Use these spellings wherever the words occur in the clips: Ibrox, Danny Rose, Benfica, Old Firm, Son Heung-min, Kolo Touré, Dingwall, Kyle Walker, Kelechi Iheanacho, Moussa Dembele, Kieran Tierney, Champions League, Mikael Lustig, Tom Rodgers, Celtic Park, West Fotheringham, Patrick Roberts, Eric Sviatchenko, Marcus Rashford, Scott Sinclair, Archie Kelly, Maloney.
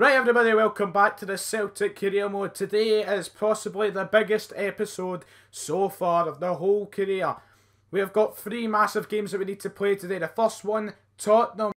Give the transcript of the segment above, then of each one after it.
Right everybody, welcome back to the Celtic Career Mode. Today is possibly the biggest episode so far of the whole career. We have got three massive games that we need to play today. The first one, Tottenham,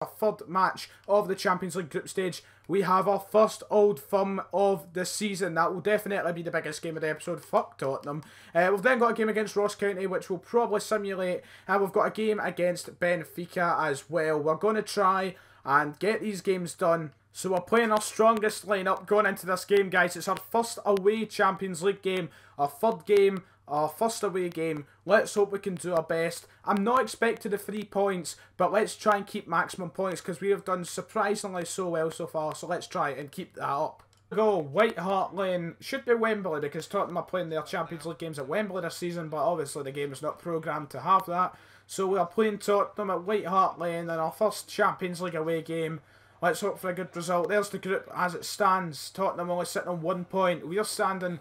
our third match of the Champions League group stage. We have our first Old Firm of the season. That will definitely be the biggest game of the episode. Fuck Tottenham. We've then got a game against Ross County, which will probably simulate. And we've got a game against Benfica as well. We're going to try and get these games done. So we're playing our strongest lineup going into this game, guys. It's our first away Champions League game, our third game, our first away game. Let's hope we can do our best. I'm not expecting the 3 points, but let's try and keep maximum points because we have done surprisingly so well so far. So let's try and keep that up. Go White Hart Lane, should be Wembley because Tottenham are playing their Champions League games at Wembley this season, but obviously the game is not programmed to have that. So we are playing Tottenham at White Hart Lane in our first Champions League away game. Let's hope for a good result. There's the group as it stands. Tottenham only sitting on 1 point. We are standing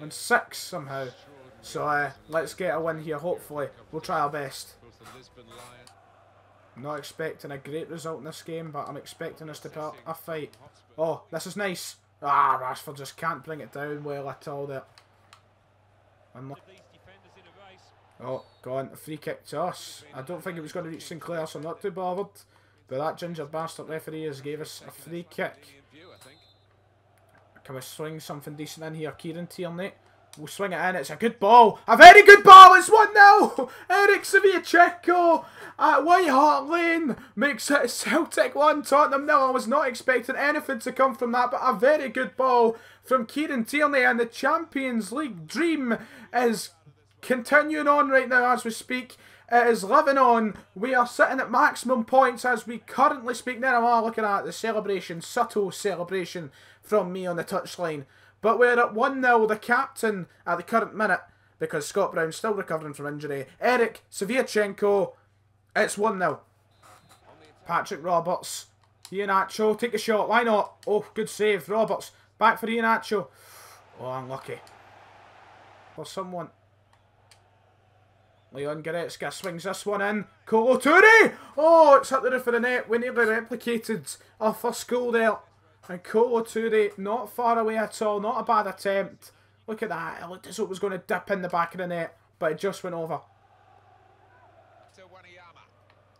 on 6 somehow. So let's get a win here, hopefully. We'll try our best. I'm not expecting a great result in this game, but I'm expecting us to put up a fight. Oh, this is nice. Ah, Rashford just can't bring it down well at all there. Oh, gone. Free kick to us. I don't think it was going to reach Sinclair, so I'm not too bothered. But that ginger bastard referee has gave us a free kick. Can we swing something decent in here? Kieran Tierney. We'll swing it in. It's a good ball. A very good ball. It's 1-0. Eric Sviatchenko at White Hart Lane makes it Celtic 1, Tottenham 0. I was not expecting anything to come from that, but a very good ball from Kieran Tierney. And the Champions League dream is continuing on right now as we speak. It is living on. We are sitting at maximum points as we currently speak. Now I'm looking at the celebration, subtle celebration from me on the touchline. But we're at 1-0, the captain at the current minute, because Scott Brown's still recovering from injury. Eric Sviatchenko, it's 1-0. Patrick Roberts, Iheanacho, take a shot, why not? Oh, good save, Roberts, back for Iheanacho. Oh, unlucky. For someone. Leon Goretzka swings this one in. Kolo Touré! Oh, it's up there for the net. We nearly replicated our first goal there. And Kolo Touré, not far away at all. Not a bad attempt. Look at that. It looked as though it was going to dip in the back of the net, but it just went over.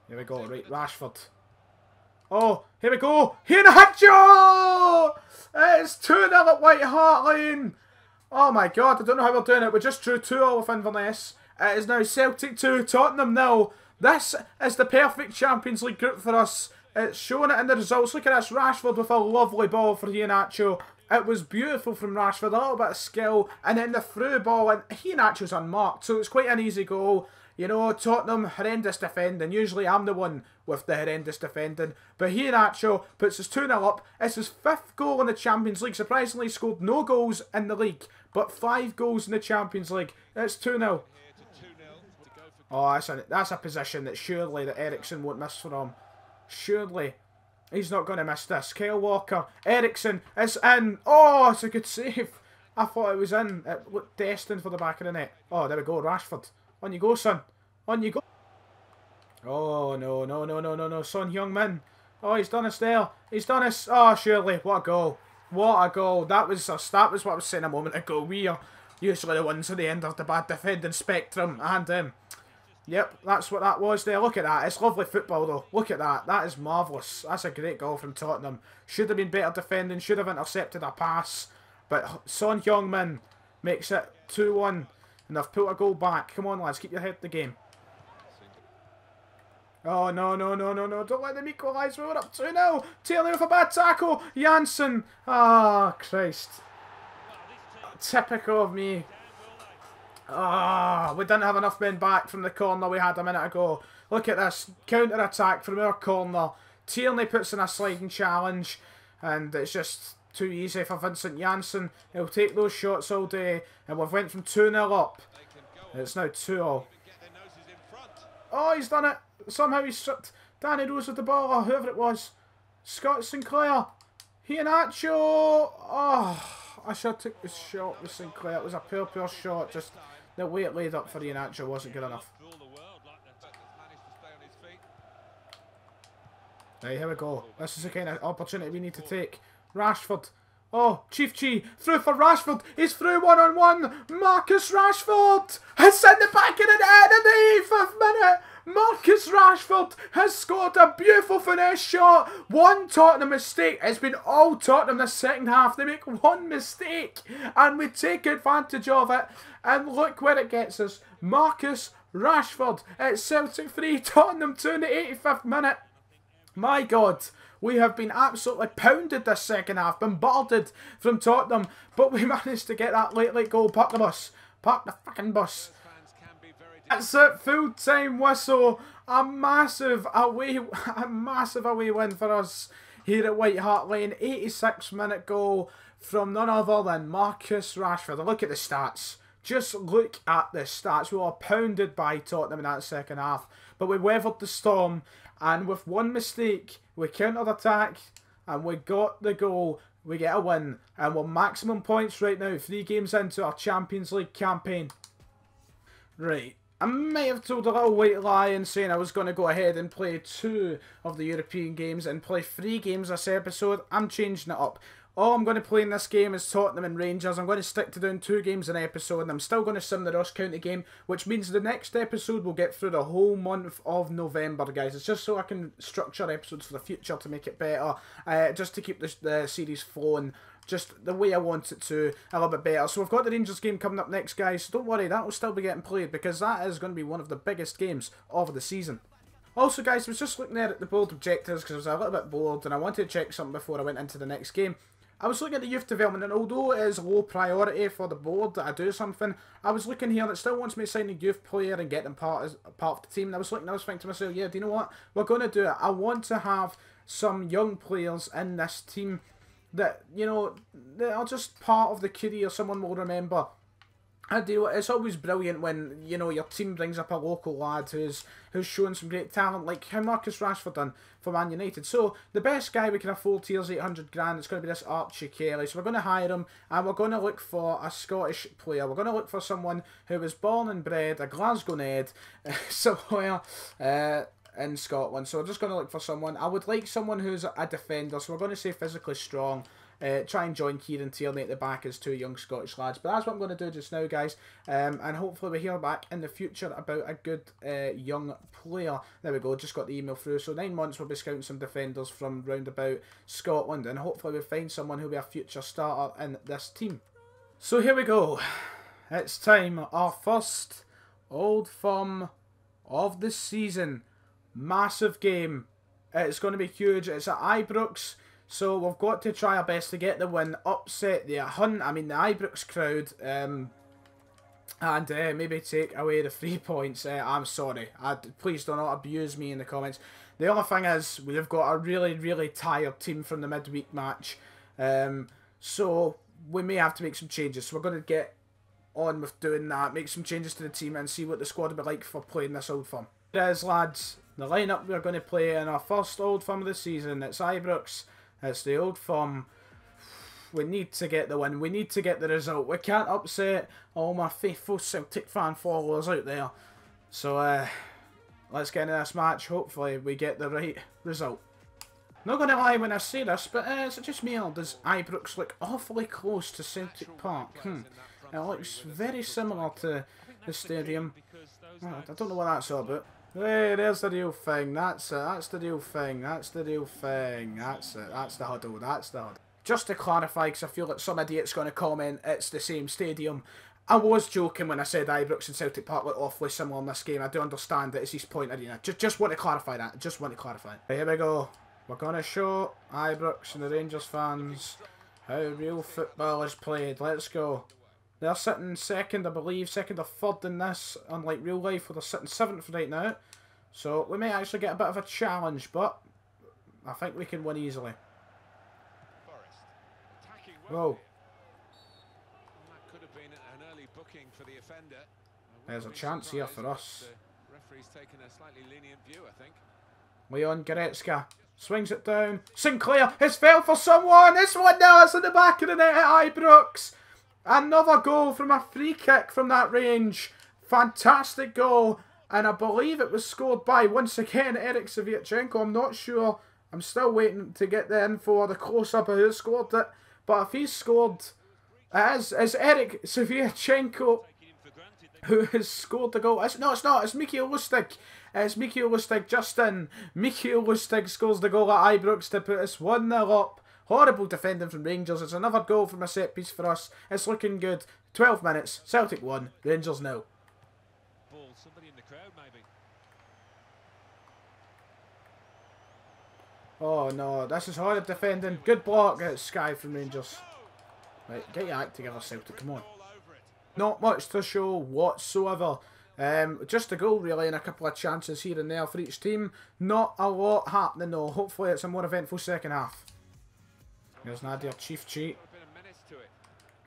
Here we go. Right, Rashford. Oh, here we go. Iheanacho! It's 2-0 at White Hart Lane. Oh my God, I don't know how we're doing it. We just drew 2-2 with Inverness. It is now Celtic 2, Tottenham 0. This is the perfect Champions League group for us. It's showing it in the results. Look at this, Rashford with a lovely ball for Iheanacho. It was beautiful from Rashford, a little bit of skill, and then the through ball, and Iheanacho's unmarked, so it's quite an easy goal. You know, Tottenham, horrendous defending. Usually I'm the one with the horrendous defending. But Iheanacho puts us 2-0 up. It's his 5th goal in the Champions League. Surprisingly, he scored no goals in the league, but 5 goals in the Champions League. It's 2-0. Oh, that's a position that surely that Eriksen won't miss from. Surely. He's not going to miss this. Kyle Walker. Eriksen. It's in. Oh, it's a good save. I thought it was in. It looked destined for the back of the net. Oh, there we go. Rashford. On you go, son. On you go. Oh, no, no, no, no, no, no. Son Heung-min. Oh, he's done us there. He's done us. Oh, surely. What a goal. What a goal. That was what I was saying a moment ago. We are usually the ones at the end of the bad defending spectrum. And yep, that's what that was there. Look at that. It's lovely football, though. Look at that. That is marvellous. That's a great goal from Tottenham. Should have been better defending. Should have intercepted a pass. But Son Heung-min makes it 2-1. And they've put a goal back. Come on, lads. Keep your head in the game. Oh, no, no, no, no, no. Don't let them equalise. We're up 2-0. Taylor with a bad tackle. Janssen. Ah, Christ. Typical of me. Ah, we didn't have enough men back from the corner we had a minute ago. Look at this, counter-attack from our corner. Tierney puts in a sliding challenge, and it's just too easy for Vincent Janssen. He'll take those shots all day, and we've went from 2-0 up. It's now 2-0. Oh, he's done it. Somehow he's stripped Danny Rose with the ball, or whoever it was. Scott Sinclair. Iheanacho. Oh, I should have took the shot with Sinclair. It was a poor shot, just the way it laid up for Iheanacho wasn't good enough. Now here we go. This is the kind of opportunity we need to take. Rashford. Oh, Chief Chi. Through for Rashford. He's through one-on-one. Marcus Rashford has sent it back in and out in the 85th minute. Marcus Rashford has scored a beautiful finesse shot. One Tottenham mistake. It's been all Tottenham this second half. They make one mistake and we take advantage of it. And look where it gets us. Marcus Rashford at Celtic 3, Tottenham 2 in the 85th minute. My God, we have been absolutely pounded this second half, bombarded from Tottenham. But we managed to get that late goal. Park the bus. Park the fucking bus. That's it, full-time whistle. A massive away win for us here at White Hart Lane. 86th-minute goal from none other than Marcus Rashford. And look at the stats. Just look at the stats. We were pounded by Tottenham in that second half, but we weathered the storm. And with one mistake, we counter-attack and we got the goal. We get a win, and we're maximum points right now. 3 games into our Champions League campaign. Right. I may have told a little white lie in saying I was going to go ahead and play 2 of the European games and play 3 games this episode. I'm changing it up. All I'm going to play in this game is Tottenham and Rangers. I'm going to stick to doing 2 games an episode, and I'm still going to sim the Ross County game, which means the next episode will get through the whole month of November, guys. It's just so I can structure episodes for the future to make it better, just to keep the series flowing just the way I want it to, a little bit better. So we've got the Rangers game coming up next, guys. So don't worry, that will still be getting played because that is going to be one of the biggest games of the season. Also, guys, I was just looking there at the board objectives because I was a little bit bored and I wanted to check something before I went into the next game. I was looking at the youth development, and although it is low priority for the board that I do something, I was looking here and it still wants me to sign a youth player and get them part of the team. And I was thinking to myself, yeah, do you know what? We're going to do it. I want to have some young players in this team that, you know, they are just part of the career someone will remember. I do. It's always brilliant when, you know, your team brings up a local lad who's shown some great talent, like how Marcus Rashford done for Man United. So the best guy we can afford here is 800 grand. It's going to be this Archie Kelly. So we're going to hire him, and we're going to look for a Scottish player. We're going to look for someone who was born and bred a Glasgow Ned somewhere in Scotland. So we're just going to look for someone. I would like someone who's a defender. So we're going to say physically strong. Try and join Kieran Tierney at the back as 2 young Scottish lads. But that's what I'm going to do just now, guys. And hopefully we hear back in the future about a good young player. There we go, just got the email through. So 9 months we'll be scouting some defenders from round about Scotland. And hopefully we'll find someone who'll be a future starter in this team. So here we go. It's time. Our first Old Firm of the season. Massive game. It's going to be huge. It's at Ibrox. So we've got to try our best to get the win, upset the Ibrox crowd, and maybe take away the 3 points. I'm sorry. Please do not abuse me in the comments. The other thing is, we've got a really, really tired team from the midweek match. So we may have to make some changes. So we're going to get on with doing that, make some changes to the team and see what the squad will be like for playing this Old Firm. Here it is, lads. The lineup we're going to play in our first Old Firm of the season. It's Ibrox. It's the Old Firm. We need to get the win. We need to get the result. We can't upset all my faithful Celtic fan followers out there. So let's get into this match. Hopefully we get the right result. Not going to lie when I say this, but is it just me or does Ibrox look awfully close to Celtic Park? It looks very similar to the stadium. I don't know what that's all about. Hey, there's the real thing, that's it, that's the real thing, that's the real thing, that's it, that's the huddle, that's the huddle. Just to clarify, because I feel like some idiot's going to comment, it's the same stadium. I was joking when I said Ibrox and Celtic Park look awfully similar in this game. I do understand that it's East Point Arena. Just want to clarify that, just want to clarify. Right, here we go, we're going to show Ibrox and the Rangers fans how real football is played, let's go. They're sitting second, I believe, second or third in this, unlike real life where they're sitting 7th right now. So we may actually get a bit of a challenge, but I think we can win easily. Whoa. There's a chance here for us. Leon Goretzka swings it down. Sinclair has fell for someone. This one now is in the back of the net at Ibrox. Another goal from a free kick from that range. Fantastic goal. And I believe it was scored by, once again, Eric Sviatchenko. I'm not sure. I'm still waiting to get then for the close-up of who scored it. But if he's scored, it's Eric Sviatchenko who has scored the goal. It's Mikael Lustig. It's Mikael Lustig. Justin. Mikael Lustig scores the goal at Ibrox to put us 1-0 up. Horrible defending from Rangers. It's another goal from a set piece for us. It's looking good. 12 minutes. Celtic 1. Rangers 0. Ball, somebody in the crowd maybe. Oh no, this is horrid defending. Good block. It's Sky from Rangers. Right, get your act together, Celtic. Come on. Not much to show whatsoever. Just a goal really and a couple of chances here and there for each team. Not a lot happening though. Hopefully it's a more eventful second half. There's Nadir Chief Cheat.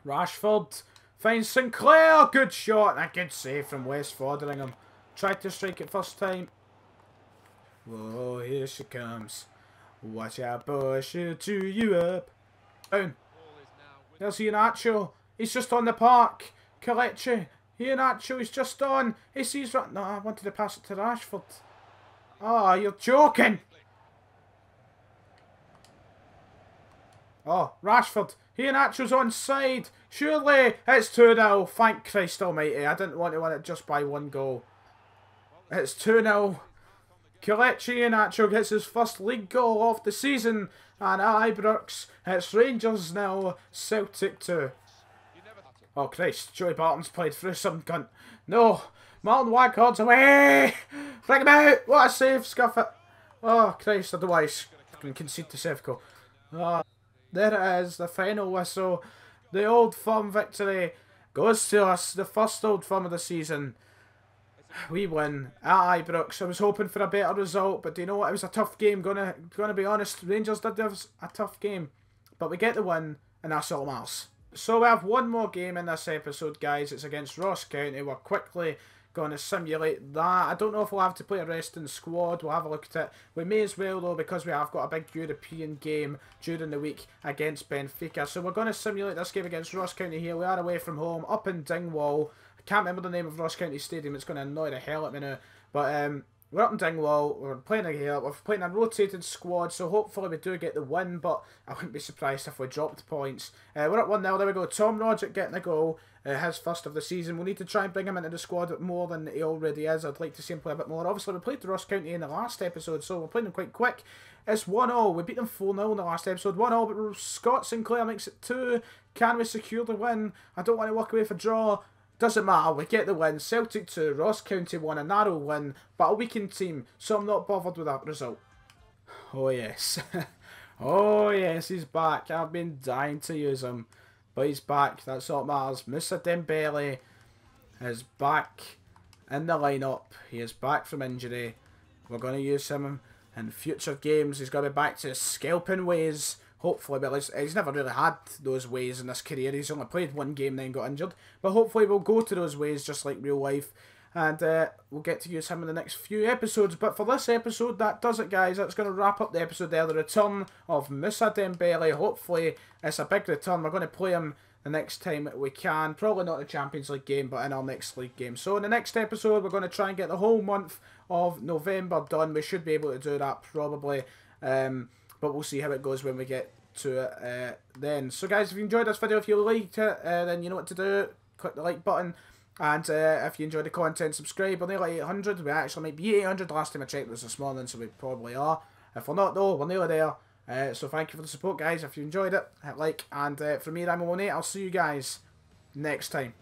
Rashford finds Sinclair. Good shot and a good save from West Fotheringham. Tried to strike it first time. Whoa, here she comes. Watch out, push her to you up. Down. There's Iheanacho. He's just on the park. Kelechi Iheanacho, he's just on. He sees that. No, I wanted to pass it to Rashford. Ah, oh, you're joking. Oh, Rashford. Iheanacho's on side. Surely it's 2-0. Thank Christ almighty. I didn't want to win it just by one goal. It's 2-0. Kelechi Iheanacho gets his first league goal of the season. And at Ibrox, it's Rangers 0, Celtic 2. Oh Christ, Joey Barton's played through some cunt. No, Martin Waghorn's away! Bring him out! What a save, scuff it! Oh Christ, otherwise I can concede to Sevco. Oh, there it is, the final whistle. The Old Firm victory goes to us, the first Old Firm of the season. We win at Ibrox. I was hoping for a better result, but do you know what? It was a tough game, gonna be honest. Rangers did give us a tough game. But we get the win, and that's all matters. So we have one more game in this episode, guys. It's against Ross County. We're quickly going to simulate that. I don't know if we'll have to play a resting squad. We'll have a look at it. We may as well, though, because we have got a big European game during the week against Benfica. So we're going to simulate this game against Ross County here. We are away from home, up in Dingwall. I can't remember the name of Ross County Stadium. It's going to annoy the hell out of me now. But we're up in Dingwall. We're playing here. We're playing a rotated squad, so hopefully we do get the win, but I wouldn't be surprised if we dropped points. We're up 1-0. There we go. Tom Rodgers getting a goal. His first of the season. We'll need to try and bring him into the squad more than he already is. I'd like to see him play a bit more. Obviously, we played Ross County in the last episode, so we're playing them quite quick. It's 1-0. We beat them 4-0 in the last episode. 1-0, but Scott Sinclair makes it 2. Can we secure the win? I don't want to walk away for draw. Doesn't matter, we get the win. Celtic 2, Ross County 1, a narrow win, but a weakened team, so I'm not bothered with that result. Oh yes. Oh yes, he's back. I've been dying to use him, but he's back. That's all that matters. Moussa Dembele is back in the lineup. He is back from injury. We're going to use him in future games. He's going to be back to his scalping ways. Hopefully, but he's never really had those ways in his career. He's only played one game then got injured. But hopefully we'll go to those ways just like real life. And we'll get to use him in the next few episodes. But for this episode, that does it, guys. That's going to wrap up the episode there. The return of Moussa Dembele. Hopefully it's a big return. We're going to play him the next time we can. Probably not the Champions League game, but in our next league game. So in the next episode, we're going to try and get the whole month of November done. We should be able to do that probably. But we'll see how it goes when we get to it then. So guys, if you enjoyed this video, if you liked it, then you know what to do. Click the like button. And if you enjoyed the content, subscribe. We're nearly 800. We actually might be 800. Last time I checked was this morning, so we probably are. If we're not though, we're nearly there. So thank you for the support, guys. If you enjoyed it, hit like. And from me, I'm Maloney. I'll see you guys next time.